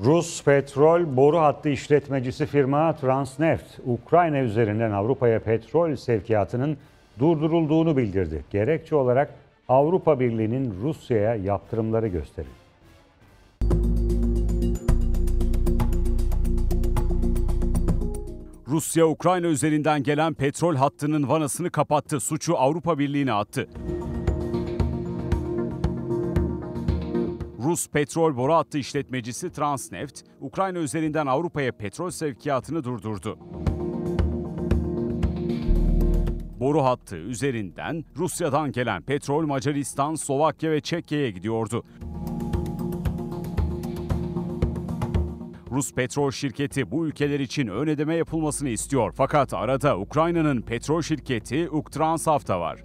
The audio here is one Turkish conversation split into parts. Rus petrol boru hattı işletmecisi firma Transneft, Ukrayna üzerinden Avrupa'ya petrol sevkiyatının durdurulduğunu bildirdi. Gerekçe olarak Avrupa Birliği'nin Rusya'ya yaptırımları gösterildi. Rusya, Ukrayna üzerinden gelen petrol hattının vanasını kapattı, suçu Avrupa Birliği'ne attı. Rus petrol boru hattı işletmecisi Transneft, Ukrayna üzerinden Avrupa'ya petrol sevkiyatını durdurdu. Boru hattı üzerinden Rusya'dan gelen petrol Macaristan, Slovakya ve Çekya'ya gidiyordu. Rus petrol şirketi bu ülkeler için ön ödeme yapılmasını istiyor. Fakat arada Ukrayna'nın petrol şirketi UkrTransNafta var.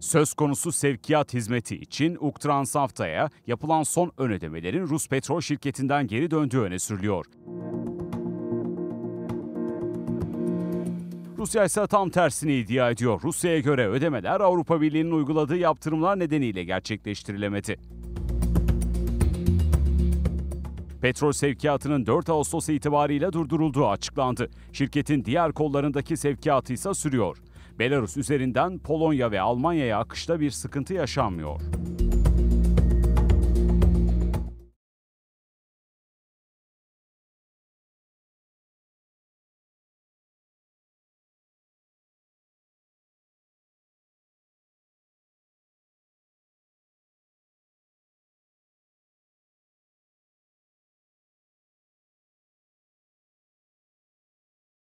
Söz konusu sevkiyat hizmeti için UkrTransNafta'ya yapılan son ön ödemelerin Rus petrol şirketinden geri döndüğü öne sürülüyor. Rusya ise tam tersini iddia ediyor. Rusya'ya göre ödemeler Avrupa Birliği'nin uyguladığı yaptırımlar nedeniyle gerçekleştirilemedi. Petrol sevkiyatının 4 Ağustos itibariyle durdurulduğu açıklandı. Şirketin diğer kollarındaki sevkiyatı ise sürüyor. Belarus üzerinden Polonya ve Almanya'ya akışta bir sıkıntı yaşanmıyor.